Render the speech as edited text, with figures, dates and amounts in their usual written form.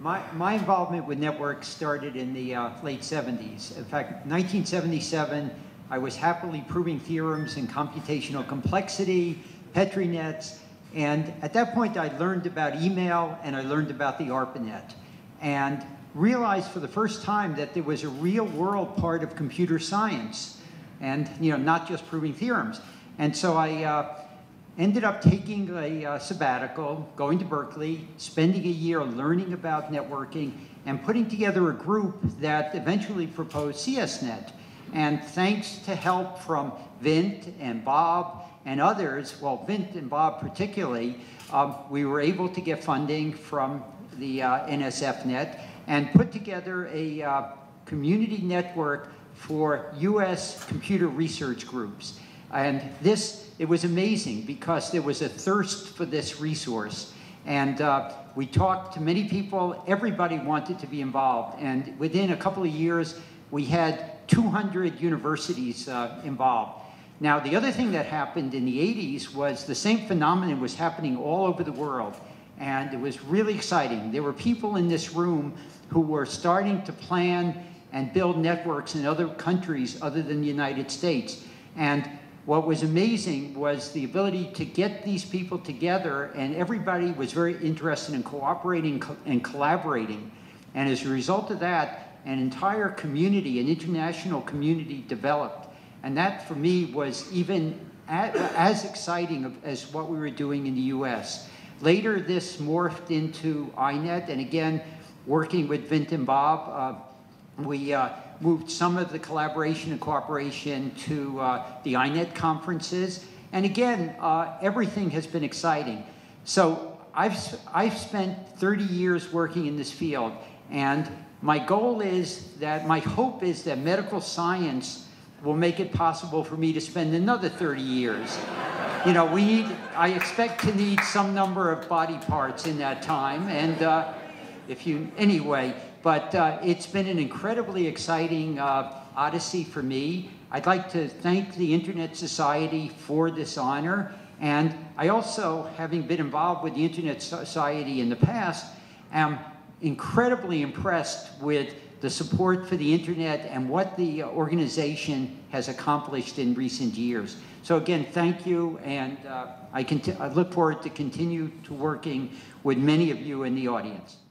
My involvement with networks started in the late 70s. In fact, 1977, I was happily proving theorems in computational complexity, Petri nets, and at that point I learned about email and I learned about the ARPANET, and realized for the first time that there was a real world part of computer science, and not just proving theorems. And so I ended up taking a sabbatical, going to Berkeley, spending a year learning about networking, and putting together a group that eventually proposed CSNET. And thanks to help from Vint and Bob and others, well, Vint and Bob particularly, we were able to get funding from the NSFNET and put together a community network for US computer research groups. And this, it was amazing because there was a thirst for this resource. And we talked to many people, everybody wanted to be involved. And within a couple of years, we had 200 universities involved. Now, the other thing that happened in the 80s was the same phenomenon was happening all over the world. And it was really exciting. There were people in this room who were starting to plan and build networks in other countries other than the United States. And what was amazing was the ability to get these people together, and everybody was very interested in cooperating and collaborating. And as a result of that, an entire community, an international community developed. And that, for me, was even as exciting as what we were doing in the US. Later, this morphed into INET, and again, working with Vint and Bob, we moved some of the collaboration and cooperation to the INET conferences. And again, everything has been exciting. So I've spent 30 years working in this field, and my goal is that, my hope is that medical science will make it possible for me to spend another 30 years. We need, I expect to need some number of body parts in that time, and anyway, but it's been an incredibly exciting odyssey for me. I'd like to thank the Internet Society for this honor, and I also, having been involved with the Internet Society in the past, am incredibly impressed with the support for the internet and what the organization has accomplished in recent years. So again, thank you, and I look forward to continue working with many of you in the audience.